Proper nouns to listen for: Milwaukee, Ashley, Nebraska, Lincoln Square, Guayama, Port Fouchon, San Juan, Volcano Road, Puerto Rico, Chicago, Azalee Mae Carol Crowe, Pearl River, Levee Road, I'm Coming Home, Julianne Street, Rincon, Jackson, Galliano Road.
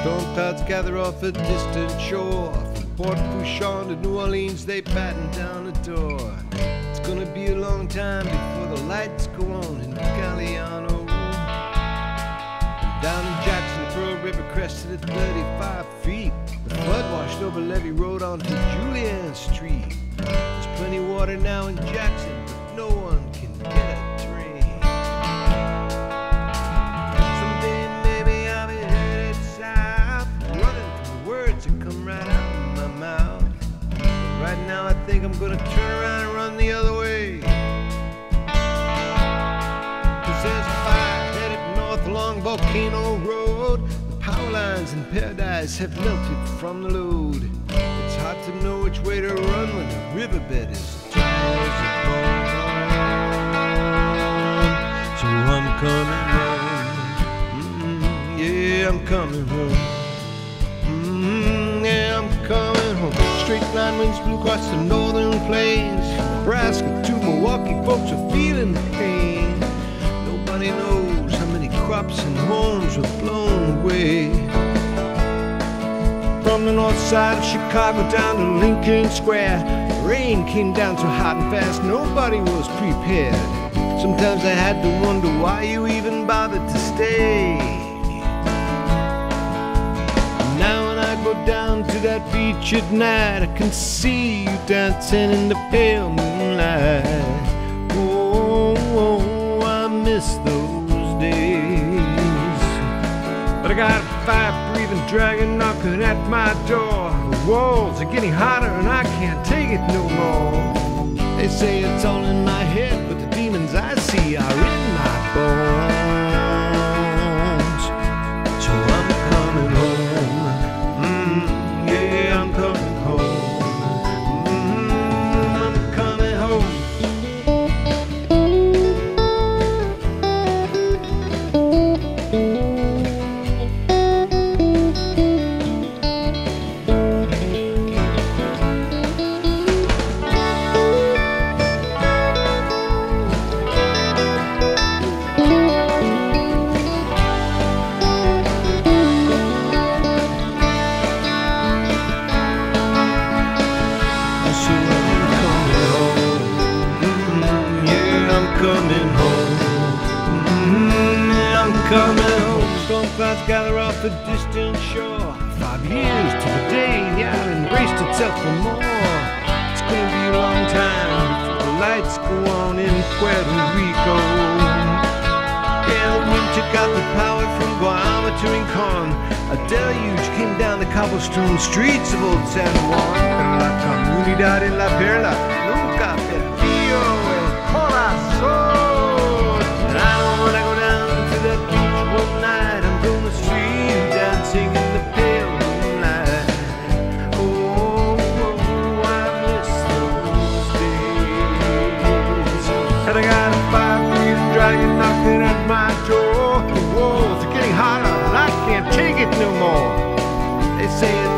Storm clouds gather off a distant shore. From Port Fouchon to New Orleans, they batten down the door. It's gonna be a long time before the lights go on in Galliano Road. Down in Jackson, the Pearl River crested at 35 feet. The flood washed over Levee Road onto Julianne Street. There's plenty of water now in Jackson, but no one can get it. I think I'm gonna turn around and run the other way. 'Cause there's a fire headed north along Volcano Road. The power lines in paradise have melted from the load. It's hard to know which way to run when the riverbed is dry as a bone. So I'm coming home. Yeah, I'm coming home. Straight line winds blew across the northern plains. Nebraska to Milwaukee, folks are feeling the pain. Nobody knows how many crops and homes were blown away. From the north side of Chicago down to Lincoln Square, rain came down so hot and fast, nobody was prepared. Sometimes I had to wonder why you even bothered to stay. Down to that beach at night, I can see you dancing in the pale moonlight. Oh, oh, I miss those days. But I got a fire-breathing dragon knocking at my door. The walls are getting hotter and I can't take it no more. They say it's all in my head, but the demons I see are in my bones. So I'm coming home. Clouds gather off the distant shore. 5 years to the day the island braced itself for more. It's gonna be a long time before the lights go on in Puerto Rico. Yeah, the winter got the power from Guayama to Rincon. A deluge came down the cobblestone streets of old San Juan. Pero la comunidad en la perla nunca perdió el corazón. And I don't wanna go down to that beach one night. Say it.